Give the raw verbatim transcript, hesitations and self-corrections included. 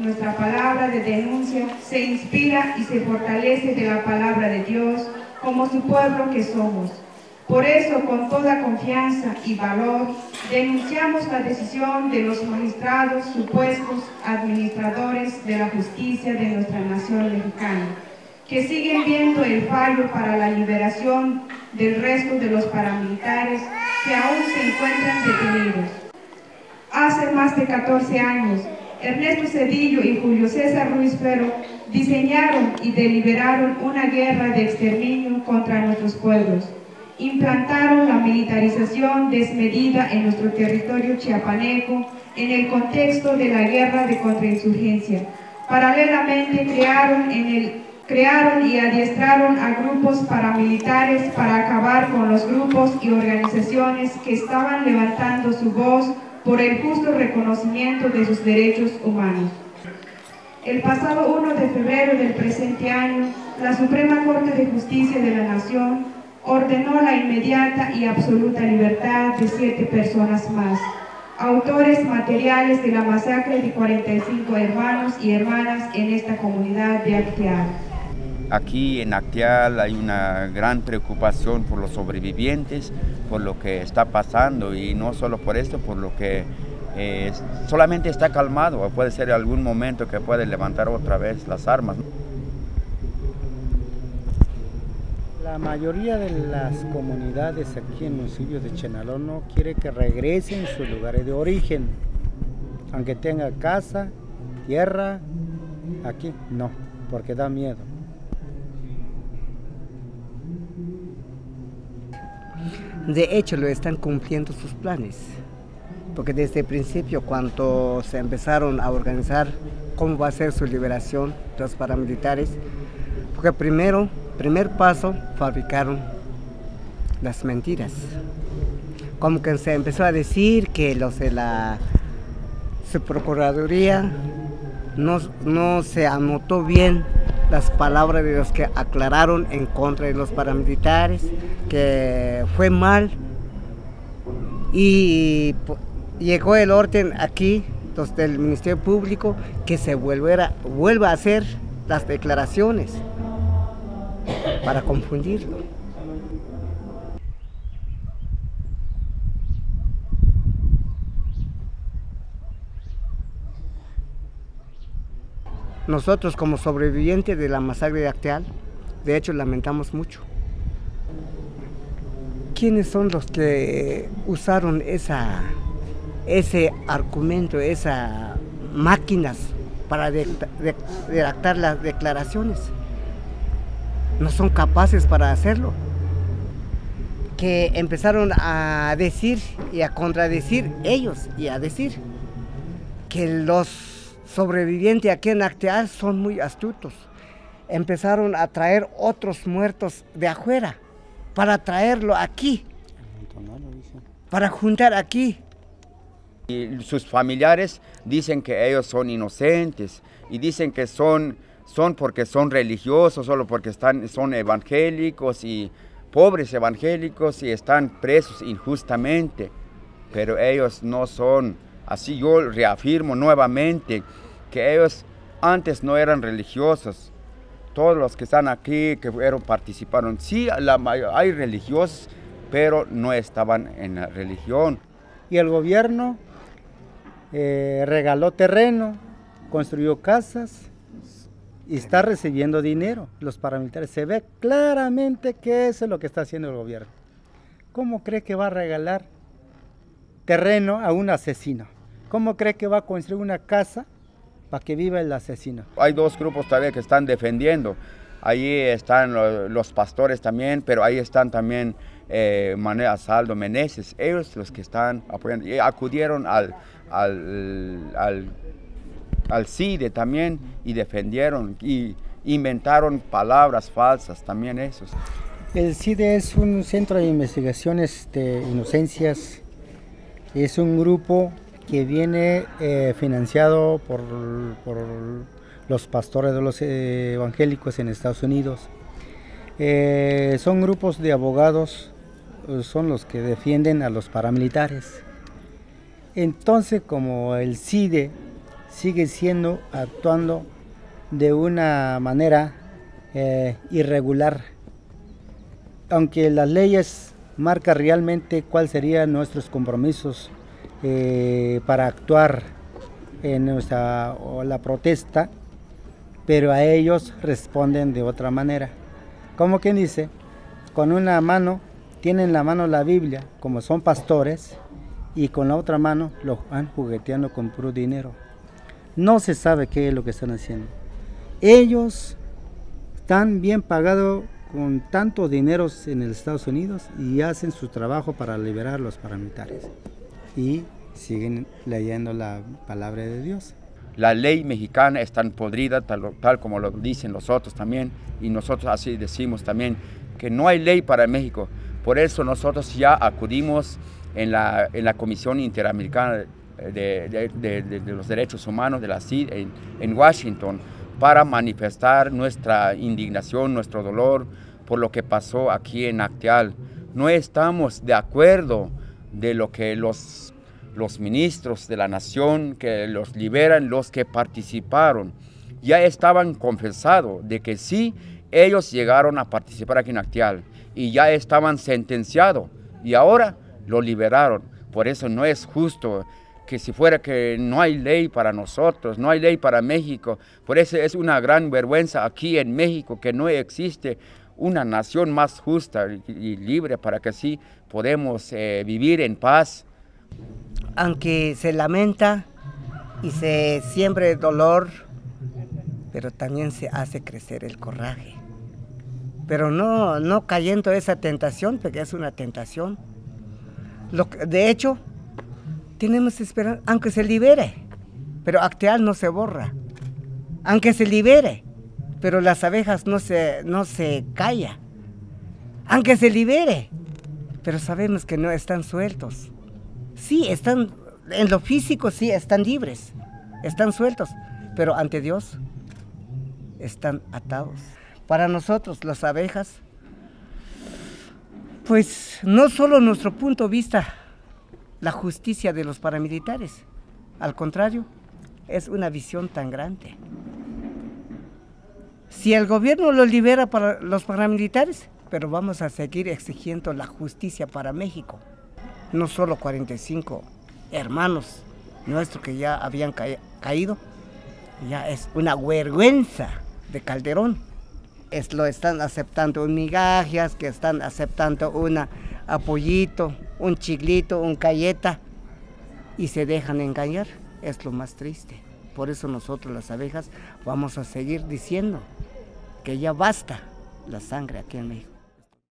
nuestra palabra de denuncia se inspira y se fortalece de la palabra de Dios como su pueblo que somos. Por eso, con toda confianza y valor, denunciamos la decisión de los magistrados supuestos administradores de la justicia de nuestra nación mexicana, que siguen viendo el fallo para la liberación del resto de los paramilitares que aún se encuentran detenidos. Hace más de catorce años, Ernesto Zedillo y Julio César Ruiz Ferro diseñaron y deliberaron una guerra de exterminio contra nuestros pueblos. Implantaron la militarización desmedida en nuestro territorio chiapaneco en el contexto de la guerra de contrainsurgencia. Paralelamente crearon, en el, crearon y adiestraron a grupos paramilitares para acabar con los grupos y organizaciones que estaban levantando su voz por el justo reconocimiento de sus derechos humanos. El pasado uno de febrero del presente año, la Suprema Corte de Justicia de la Nación ordenó la inmediata y absoluta libertad de siete personas más, autores materiales de la masacre de cuarenta y cinco hermanos y hermanas en esta comunidad de Acteal. Aquí en Acteal hay una gran preocupación por los sobrevivientes, por lo que está pasando, y no solo por esto, por lo que eh, solamente está calmado, o puede ser algún momento que puede levantar otra vez las armas. La mayoría de las comunidades aquí en el municipio de Chenalón no quiere que regresen a sus lugares de origen, aunque tenga casa, tierra, aquí no, porque da miedo. De hecho, lo están cumpliendo sus planes, porque desde el principio, cuando se empezaron a organizar cómo va a ser su liberación, los paramilitares, porque primero, primer paso, fabricaron las mentiras. Como que se empezó a decir que los de la su Procuraduría no, no se anotó bien las palabras de los que aclararon en contra de los paramilitares, que fue mal. Y llegó el orden aquí, los del Ministerio Público, que se vuelva, vuelva a hacer las declaraciones, para confundirlo. Nosotros, como sobrevivientes de la masacre de Acteal, de hecho lamentamos mucho. ¿Quiénes son los que usaron esa, ese argumento, esas máquinas para redactar las declaraciones? No son capaces para hacerlo. Que empezaron a decir y a contradecir ellos y a decir que los sobrevivientes aquí en Acteal son muy astutos. Empezaron a traer otros muertos de afuera para traerlo aquí, para juntar aquí. Y sus familiares dicen que ellos son inocentes y dicen que son son porque son religiosos, solo porque están, son evangélicos y pobres evangélicos y están presos injustamente, pero ellos no son así. Yo reafirmo nuevamente que ellos antes no eran religiosos. Todos los que están aquí, que fueron, participaron, sí la, hay religiosos, pero no estaban en la religión. Y el gobierno eh, regaló terreno, construyó casas, y está recibiendo dinero. Los paramilitares, se ve claramente que eso es lo que está haciendo el gobierno. ¿Cómo cree que va a regalar terreno a un asesino? ¿Cómo cree que va a construir una casa para que viva el asesino? Hay dos grupos también que están defendiendo. Ahí están los pastores también, pero ahí están también eh, Manuel Ansaldo Meneses. Ellos los que están apoyando. Y acudieron al... al, al al C I D E también y defendieron y inventaron palabras falsas también esos. El C I D E es un centro de investigaciones de inocencias, es un grupo que viene eh, financiado por, por los pastores de los eh, evangélicos en Estados Unidos. Eh, son grupos de abogados, son los que defienden a los paramilitares. Entonces, como el C I D E sigue siendo actuando de una manera eh, irregular, aunque las leyes marcan realmente cuáles serían nuestros compromisos eh, para actuar en nuestra o la protesta, pero a ellos responden de otra manera. Como quien dice, con una mano tienen en la mano la Biblia, como son pastores, y con la otra mano lo van jugueteando con puro dinero. No se sabe qué es lo que están haciendo. Ellos están bien pagados con tantos dineros en Estados Unidos y hacen su trabajo para liberar a los paramilitares. Y siguen leyendo la palabra de Dios. La ley mexicana es tan podrida, tal, tal como lo dicen los otros también, y nosotros así decimos también, que no hay ley para México. Por eso nosotros ya acudimos en la, en la Comisión Interamericana de, de, de, de, de los Derechos Humanos de la C I D E en, en Washington para manifestar nuestra indignación, nuestro dolor por lo que pasó aquí en Acteal. No estamos de acuerdo de lo que los, los ministros de la nación que los liberan, los que participaron, ya estaban confesados de que sí, ellos llegaron a participar aquí en Acteal y ya estaban sentenciados y ahora lo liberaron. Por eso no es justo que si fuera que no hay ley para nosotros, no hay ley para México. Por eso es una gran vergüenza aquí en México que no existe una nación más justa y libre para que así podemos eh, vivir en paz. Aunque se lamenta y se siembra el dolor, pero también se hace crecer el coraje. Pero no, no cayendo esa tentación, porque es una tentación. Lo que, de hecho, tenemos esperanza, aunque se libere, pero Acteal no se borra. Aunque se libere, pero las abejas no se, no se calla. Aunque se libere, pero sabemos que no están sueltos. Sí, están, en lo físico sí, están libres, están sueltos, pero ante Dios están atados. Para nosotros, las abejas, pues no solo nuestro punto de vista, la justicia de los paramilitares, al contrario, es una visión tan grande. Si el gobierno lo libera para los paramilitares, pero vamos a seguir exigiendo la justicia para México. No solo cuarenta y cinco hermanos nuestros que ya habían ca caído, ya es una vergüenza de Calderón. Es, lo están aceptando en migajas, que están aceptando un apoyito, un chiglito, un galleta y se dejan engañar. Es lo más triste. Por eso nosotros las abejas vamos a seguir diciendo que ya basta la sangre aquí en México.